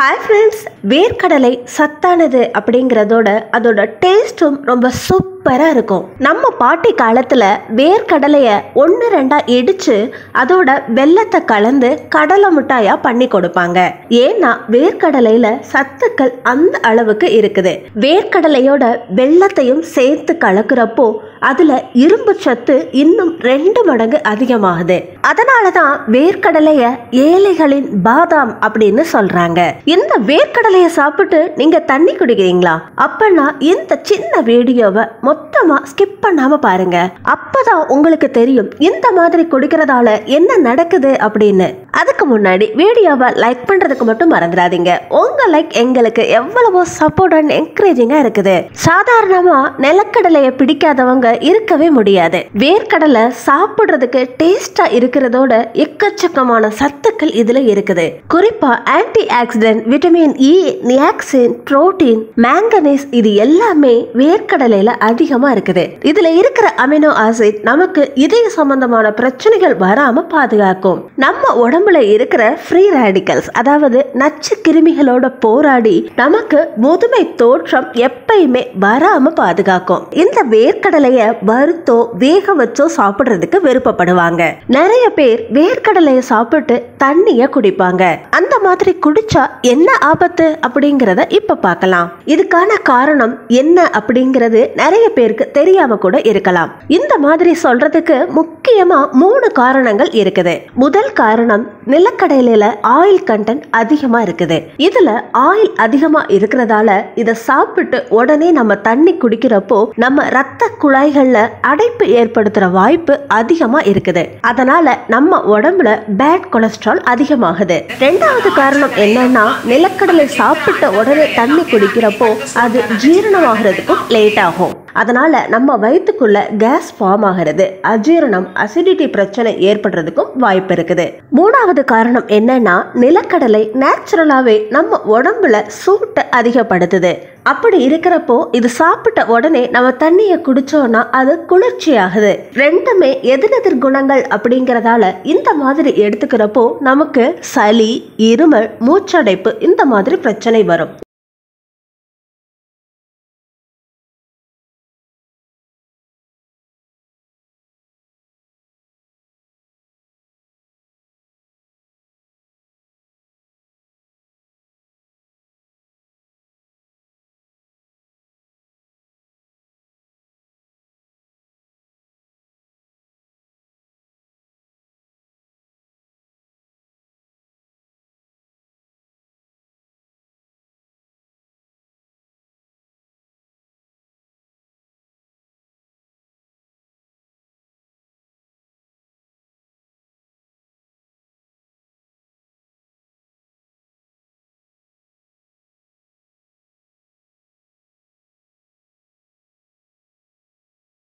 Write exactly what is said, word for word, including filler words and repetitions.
Hi friends, வேர்க்கடலை சத்தானது அப்படிங்கறதோட அதோட டேஸ்டும் ரொம்ப சூப்பரா இருக்கும். நம்ம பாட்டி காலத்துல வேர்க்கடலைய ஒன்று ரெண்டா இடிச்சு அதோட வெல்லத்தை கலந்து கடலை மிட்டாயா பண்ணி கொடுப்பாங்க. ஏன்னா வேர்க்கடலையில சத்துக்கள் அந்த அளவுக்கு இருக்குது. வேர்க்கடலையோட வெல்லத்தையும் சேர்த்து கலக்குறப்போ அதுல இரும்பு சத்து இன்னும் ரெண்டு மடங்கு அதிகமாகுது. அதனாலதான் வேர்க்கடலைய ஏழைகளின் பாதாம் அப்படின்னு சொல்றாங்க. இந்த வேர்க்கடலைய சாப்பிட்டு நீங்க தண்ணி குடிக்கிறீங்களா? அப்பனா இந்த சின்ன வீடியோவை மொத்தமா ஸ்கிப் பண்ணாம பாருங்க. அப்பதான் உங்களுக்கு தெரியும் இந்த மாதிரி குடிக்கிறதால என்ன நடக்குது அப்படின்னு. அதுக்கு முன்னாடி வீடியோவை லைக் பண்றதுக்கு மட்டும் மறந்துடாதீங்க. உங்க லைக் எங்களுக்கு எவ்வளவோ சப்போர்ட் அண்ட் என்கரேஜிங்கா இருக்குது. சாதாரணமா நிலக்கடலைய பிடிக்காதவங்க இருக்கவே முடியாது. வேர்க்கடலை சாப்பிடுறதுக்கு டேஸ்டா இருக்கிறதோட எக்கச்சக்கமான சத்துக்கள் இதுல இருக்குது. குறிப்பா antioxidant, vitamin E, niacin, protein, manganese, இது எல்லாமே வேர்க்கடலையில அதிகமா இருக்குது. இதுல இருக்கிற அமினோ ஆசிட் நமக்கு இதய சம்பந்தமான பிரச்சனைகள் வராம பாதுகாக்கும். நம்ம உடம்புல இருக்கிற ஃப்ரீ ரேடிக்கல்ஸ், அதாவது நச்சு கிருமிகளோட போராடி நமக்கு முதுமை தோற்றம் எப்பயுமே வராம பாதுகாக்கும். இந்த வேர்க்கடலைய வறுத்தோ வேக வச்சோ சாப்பிடுறதுக்கு விருப்பப்படுவாங்க. நிறைய பேர் வேர்க்கடலைய சாப்பிட்டு தண்ணிய குடிப்பாங்க. அந்த மாதிரி குடிச்சா என்ன ஆபத்து அப்படிங்கறத இப்ப பார்க்கலாம். இதுக்கான காரணம் என்ன அப்படிங்கிறது நிறைய பேருக்கு தெரியாம கூட இருக்கலாம். இந்த மாதிரி சொல்றதுக்கு முக்கியமா மூணு காரணங்கள் இருக்குது. முதல் காரணம், நிலக்கடலையில ஆயில் கண்டென்ட் அதிகமா இருக்குது. இதுல ஆயில் அதிகமா இருக்கிறதால இத சாப்பிட்டு உடனே நம்ம தண்ணி குடிக்கிறப்போ நம்ம ரத்த குழாய்கள்ல அடைப்பு ஏற்படுத்துற வாய்ப்பு அதிகமா இருக்குது. அதனால நம்ம உடம்புல பேட் கொலஸ்ட்ரால் அதிகமாகுது. ரெண்டாவது காரணம் என்னன்னா, நிலக்கடலை சாப்பிட்ட உடனே தண்ணி குடிக்கிறப்போ அது ஜீரணமாகிறதுக்கும் லேட் ஆகும். அதனால நம்ம வயிற்றுக்குள்ள கேஸ் ஃபார்ம் ஆகிறது. அஜீரணம், அசிடிட்டி பிரச்சனை ஏற்படுறதுக்கும் வாய்ப்பு இருக்குது. மூணாவது காரணம் என்னன்னா, நிலக்கடலை நேச்சுரலாவே நம்ம உடம்புல சூட்டை அதிகப்படுத்துது. அப்படி இருக்கிறப்போ இது சாப்பிட்ட உடனே நம்ம தண்ணியை குடிச்சோம்னா அது குளிர்ச்சி ஆகுது. ரெண்டுமே எதிரெதிர் குணங்கள் அப்படிங்கறதால இந்த மாதிரி எடுத்துக்கிறப்போ நமக்கு சளி, இருமல், மூச்சடைப்பு, இந்த மாதிரி பிரச்சனை வரும்.